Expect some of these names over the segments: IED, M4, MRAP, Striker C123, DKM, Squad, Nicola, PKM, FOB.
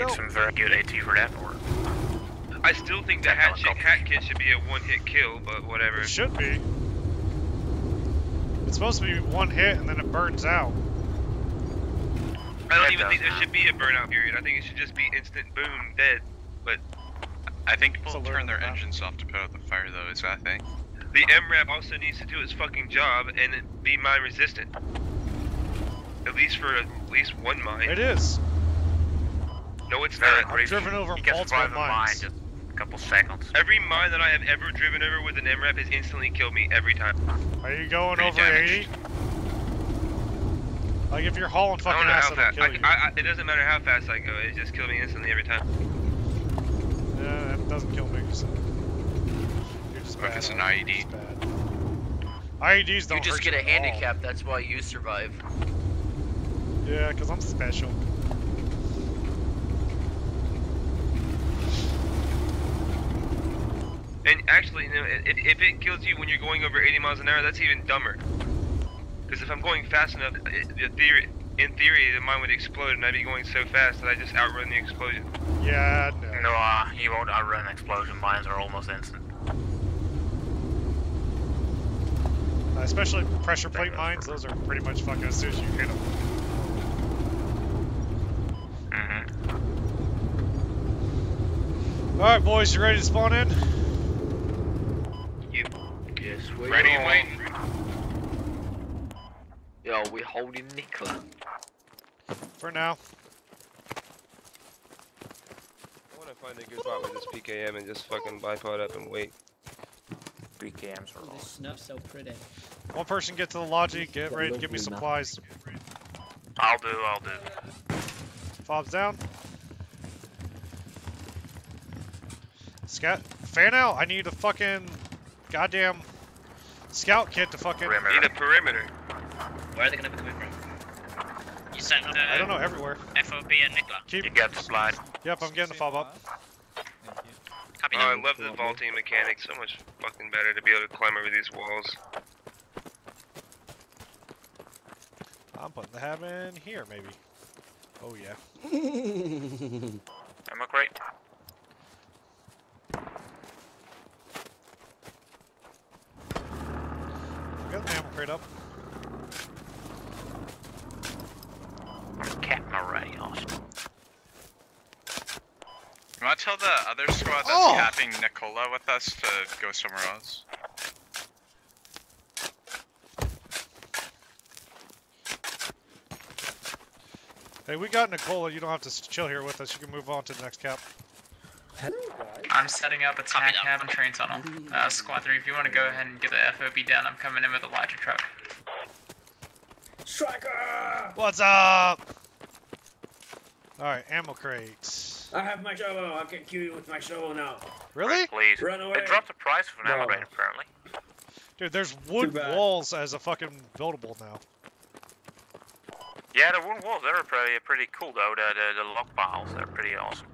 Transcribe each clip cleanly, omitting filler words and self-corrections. Needs some very good AT for that work. I still think the hat kit should be a one-hit kill, but whatever. It should be. It's supposed to be one hit and then it burns out. I don't even think there should be a burnout period. I think it should just be instant boom, dead. But I think people turn their engines off to put out the fire, though, is I think. The MRAP also needs to do its fucking job and be mine resistant. At least for at least one mine. It is. No, it's not. I've driven over multiple mines. Just a couple seconds. Every mine that I have ever driven over with an MRAP has instantly killed me every time. Are you going over 80? Like if you're hauling fucking ass, it'll kill you. It doesn't matter how fast I go. It just kills me instantly every time. Yeah, it doesn't kill me. If it's an IED. IEDs don't hurt. You just get a handicap. That's why you survive. Yeah, because I'm special. And actually, you know, if it kills you when you're going over 80 miles an hour, that's even dumber. Because if I'm going fast enough, in theory, the mine would explode, and I'd be going so fast that I just outrun the explosion. Yeah, no. No, you won't outrun an explosion. Mines are almost instant. Especially pressure plate mines, those are pretty much fucking as soon as you hit them. Mm-hmm. Alright boys, you ready to spawn in? Yep. Yes, we ready and waiting. Yo, we're holding Nicola. For now. I wanna find a good spot with this PKM and just fucking bipod up and wait. PKMs are all. This snuff's so pretty. One person get to the lodgy, get ready to give me supplies. I'll do. Fob's down. Scout, fan out, I need a fucking goddamn scout kit to fucking... Perimeter. Need a perimeter. Where are they gonna be coming from? You sent the... I don't know, everywhere. FOB and Nicola. Keep... You got the slide. Yep, I'm getting the fob up. Oh, I love the vaulting mechanic, so much fucking better to be able to climb over these walls. I'm putting the hab in here, maybe. Oh, yeah. I'm up right. I got the ammo crate up. I'm capping already, awesome. You want to tell the other squad that's capping Nicola with us to go somewhere else? Hey, we got Nicola. You don't have to chill here with us. You can move on to the next cap. I'm setting up a tac cab and train tunnel. Squad 3, if you want to go ahead and get the FOB down, I'm coming in with a larger truck. Striker! What's up? Alright, ammo crates. I have my shovel, I can kill you with my shovel now. Really? Please. Run away. They dropped the price for an upgrade apparently. Dude, there's wood walls as a fucking buildable now. Yeah, the wooden walls, they're pretty cool though. The log piles, they're pretty awesome.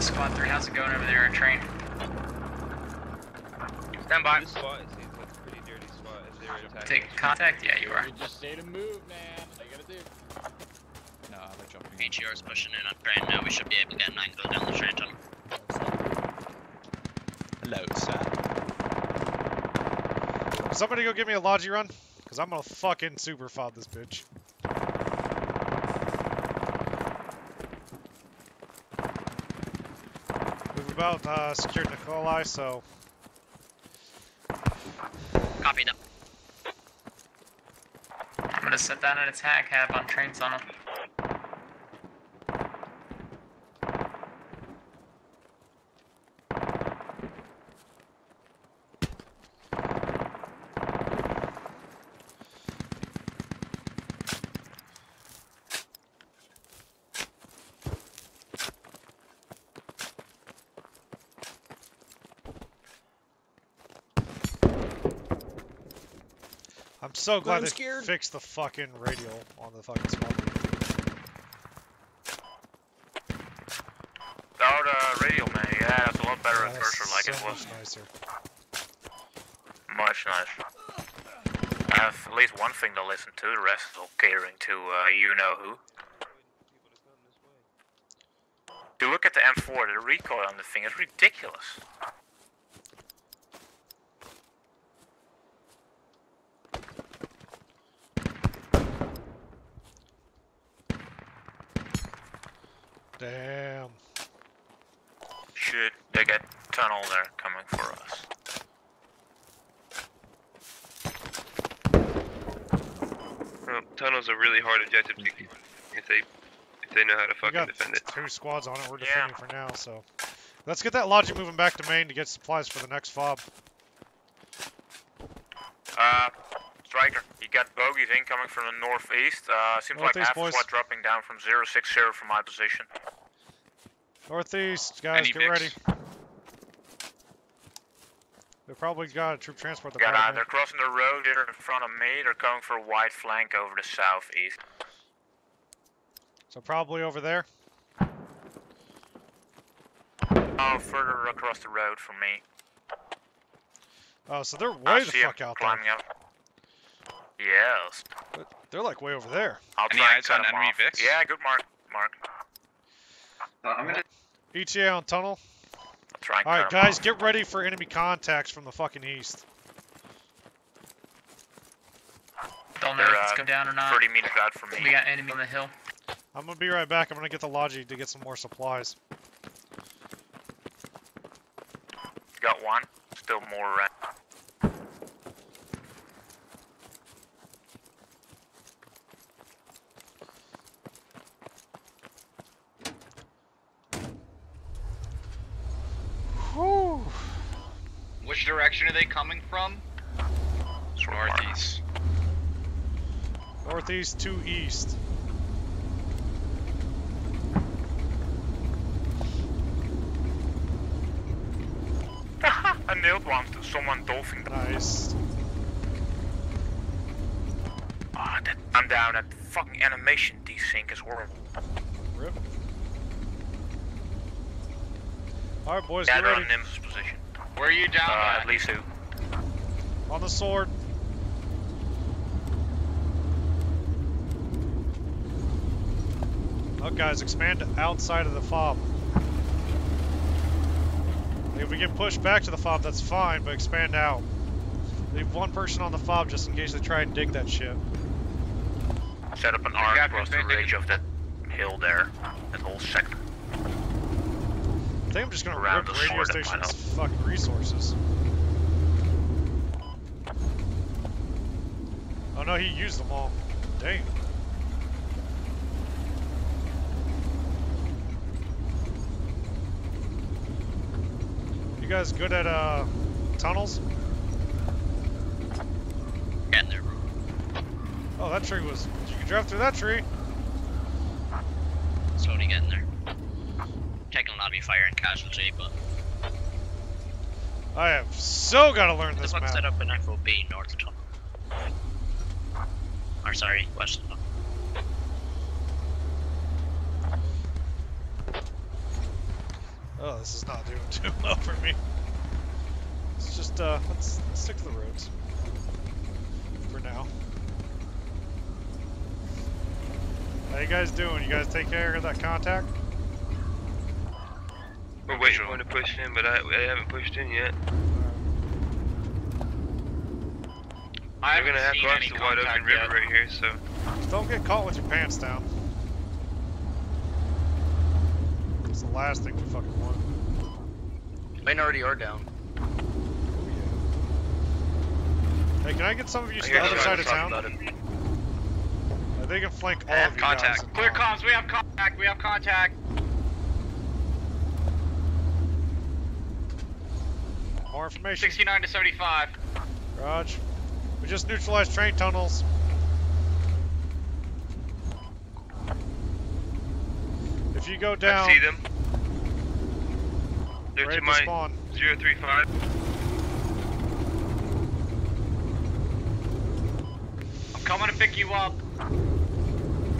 Squad 3, how's it going over there in train? Stand by. This spot seems like a pretty dirty spot. Is there an attack? Take contact? Yeah, you are. You just stay to move, man. What you gotta do? No, they're jumping. HER's pushing in on train now. We should be able to get an angle down the train tunnel. Hello, sir. Somebody go give me a logi run? Because I'm gonna fucking super fob this bitch. About secured Nicola, so. Copy them. I'm gonna set down an attack hab on train tunnel. I'm so glad they fixed the fucking radial on the fucking small boat. Our radial, man, yeah, that's a lot better at first, or like it was. Nicer. Much nicer. I have at least one thing to listen to, the rest is all catering to you-know-who. If you look at the M4, the recoil on the thing is ridiculous. Damn. Should they get tunnel there coming for us? Well, tunnel's a really hard objective to get if they know how to fucking defend it. Two squads on it, we're defending for now, so. Let's get that logic moving back to Maine to get supplies for the next FOB. Striker, you got bogies incoming from the northeast. Seems northeast, like half squad dropping down from 060 from my position. Northeast, guys, get ready. They probably got a troop transport. They're crossing the road here in front of me. They're coming for a wide flank over the southeast. So probably over there. Oh, further across the road from me. Oh, so they're way the fuck out there. Yes. But they're like way over there. I'll try and cut them off. Yeah, good mark. I'm gonna... ETA on tunnel. I'll try and cut them off. Alright guys, get ready for enemy contacts from the fucking east. Don't know if it's come down or not. 30 meters out from me. We got enemy on the hill. I'm gonna be right back. I'm gonna get the logi to get some more supplies. Got one. Still more around. Which direction are they coming from? Northeast. Northeast to east. I nailed one to someone dolphin. Nice. Ah, oh, I'm down. That fucking animation desync is horrible. Rip. Alright, boys, get ready. On Nim's position. Where are you down? At least two. On the sword. Look, guys, expand outside of the FOB. If we get pushed back to the FOB, that's fine, but expand out. Leave one person on the FOB just in case they try and dig that shit. Set up an arc across the ridge of that hill there, that whole sector. I think I'm just gonna rip the radio station's fucking resources. Oh no, he used them all. Dang. You guys good at tunnels? Getting there, bro. Oh, that tree was. You can drive through that tree. Slowly getting there. Taking a lot of me fire and casualty, but I have so got to learn this map. There's one set up in FOB north of tunnel. Or sorry, west of tunnel. Oh, this is not doing too well for me. It's just, let's stick to the roads. For now. How you guys doing? You guys take care of that contact? We're waiting for him to push in, but I haven't pushed in yet. I'm gonna have to cross the wide open river right here, so. Just don't get caught with your pants down. It's the last thing we fucking want. They already are down. Hey, can I get some of you to the other side of town? They can flank all of you guys. Clear comms, we have contact, we have contact. More information. 69 to 75. Raj. We just neutralized train tunnels. If you go down, I see them. They're to my spawn. 035. pick you up.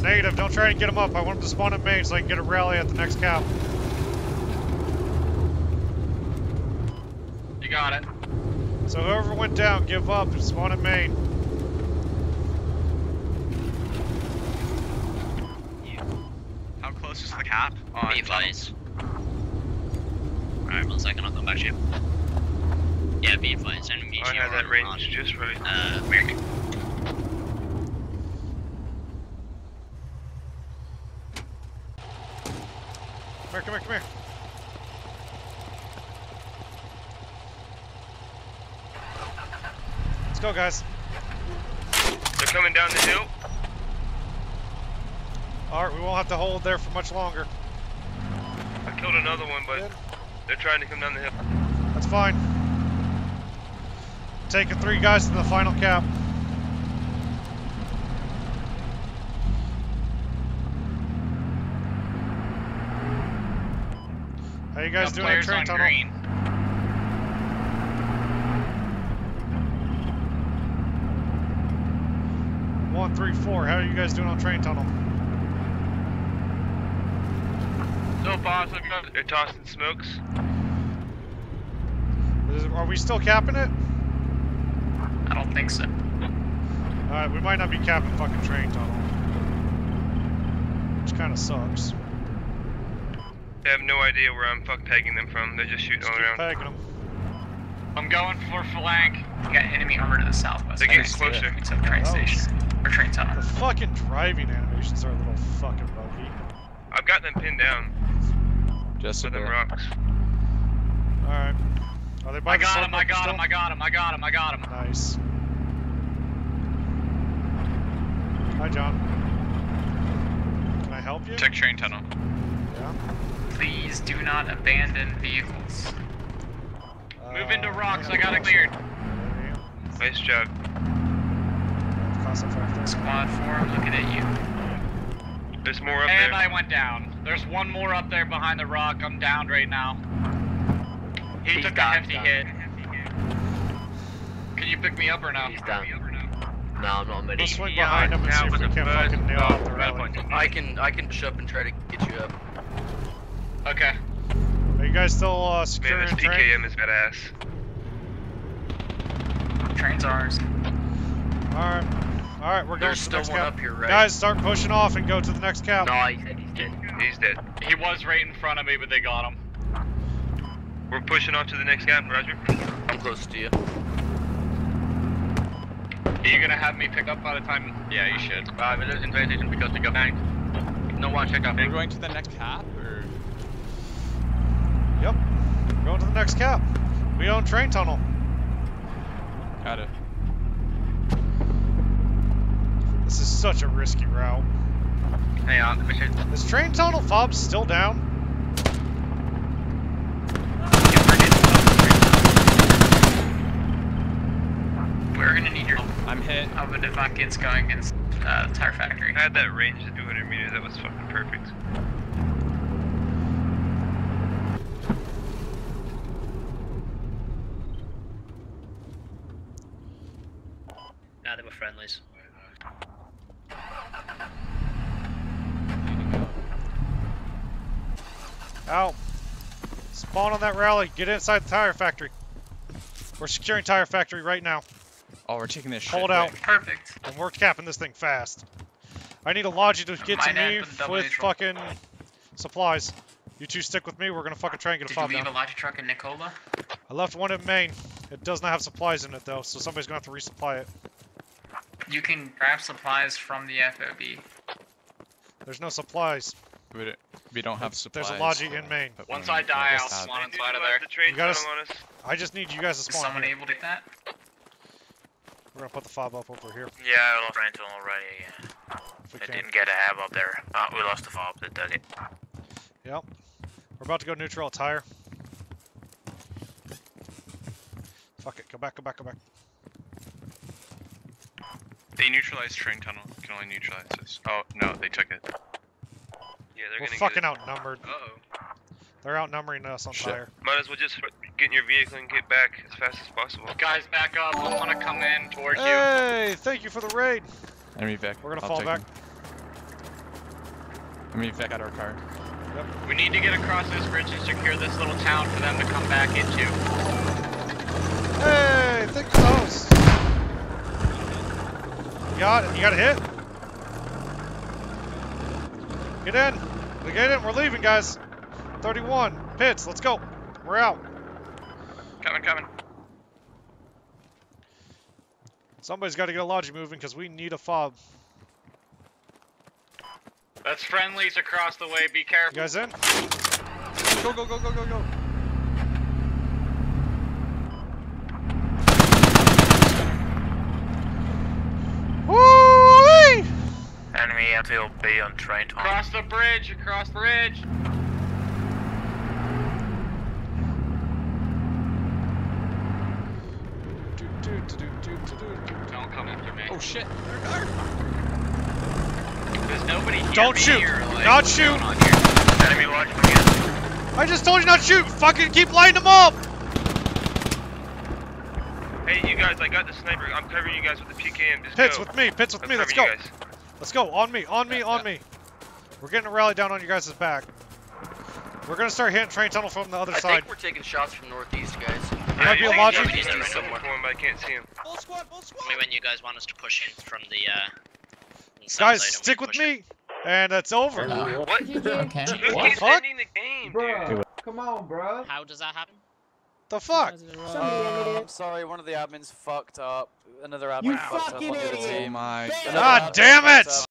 Negative, don't try to get him up. I want him to spawn at main so I can get a rally at the next cap. You got it. So whoever went down, give up and spawn at main. Yeah. How close is the cap? Oh, B-flies. Alright, 1 second, I'll come back to you. Yeah, B-flies. Enemy GR. I had that range just right. American. Come here. Let's go, guys. They're coming down the hill. Alright, we won't have to hold there for much longer. I killed another one, but yeah, they're trying to come down the hill. That's fine. Taking 3 guys to the final cap. How you guys doing at train tunnel? Green. One, 3, 4. How are you guys doing on train tunnel? Still positive. They're tossing smokes. Are we still capping it? I don't think so. Alright, we might not be capping fucking train tunnel. Which kind of sucks. I have no idea where I'm fuck tagging them from. They're just shooting all around. Tagging them. I'm going for flank. We got enemy armor to the southwest. They're getting closer. It's a train station. Or train tunnel. The fucking driving animations are a little fucking buggy. I've got them pinned down. Just with them rocks. Alright. Are they by the side? I got him. Nice. Hi, John. Can I help you? Check train tunnel. Yeah. Please do not abandon vehicles. Move into rocks, I got it cleared. Nice job. Squad 4, I'm looking at you. There's more up there. And I went down. There's one more up there behind the rock. I'm down right now. He took a hefty hit. Can you pick me up or no? He's down. No, I'm not ready. Let's swing behind him and see if we can fucking nail off the rally. I can push up and try to get you up. Okay. Are you guys still securing the train? Man, this DKM is badass. Train's ours. Alright. Alright, we're going to the next cap. Up here, right? Guys, start pushing off and go to the next cap. No, he said he's dead. He's dead. He was right in front of me, but they got him. We're pushing off to the next cap, Roger. I'm close to you. Are you going to have me pick up by the time? Yeah, you should. It is invitation because we go back. No one check up. We're going to the next cap? Yep, we're going to the next cap. We own train tunnel. Got it. This is such a risky route. Hang on, let me check. Is train tunnel FOB still down? We're gonna need your help. I'm hit. I'm gonna buckets going in the tire factory. I had that range to 200 meters, that was fucking perfect. They were friendlies. Ow. Spawn on that rally. Get inside the tire factory. We're securing tire factory right now. Oh, we're taking this shit. Hold out. Perfect. And we're capping this thing fast. I need a lodge to get to me with fucking supplies. You two stick with me. We're going to fucking try and get a fob down. Did you leave a lodge truck in Nicola? I left one in Maine. It does not have supplies in it, though, so somebody's going to have to resupply it. You can grab supplies from the FOB. There's no supplies. We don't have supplies. There's a lodge in Maine. Once I die, I'll spawn inside of there. I just need you guys to spawn. Is someone able to get that? We're gonna put the FOB up over here. Yeah, I lost Ranton already. I didn't get a hab up there. We lost the FOB that does it. Yep. We're about to go neutral tire. Fuck it. Go back. They neutralized train tunnel. You can only neutralize this. Oh, no, they took it. Yeah, they're gonna fucking outnumbered. Uh-oh. They're outnumbering us on fire. Might as well just get in your vehicle and get back as fast as possible. Guys, back up. I want to come in toward you. Hey, thank you for the raid. Enemy Vic. We're gonna fall back. Enemy Vic at our car. Yep. We need to get across this bridge and secure this little town for them to come back into. Hey, they're close. You got a hit? Get in. We get in. We're leaving, guys. 31. Pits, let's go. We're out. Coming. Somebody's got to get a logi moving because we need a FOB. That's friendlies across the way. Be careful. You guys in? Go. Woo-wee! Enemy FOB on train time. Across the bridge. Don't come after me. Oh shit! There's nobody here. Don't shoot! Not shoot! Enemy watching again. I just told you not shoot! Fucking keep lighting them up! Hey, you guys! I got the sniper. I'm covering you guys with the PKM. Just Pits go. With me. Pits with me. Let's go. Let's go. On me. We're getting a rally down on your guys' back. We're gonna start hitting train tunnel from the other side. I think we're taking shots from northeast, guys. Might be a logic. We need to somewhere. I can't see him. Full squad. Only when you guys want us to push in from the. Guys, stick with me, and it's over. What? Okay. What the fuck? Ending the game, bruh. Come on, bruh. How does that happen? The fuck? I'm sorry, one of the admins fucked up. Another admin fucked up. You fucking idiot! God damn it!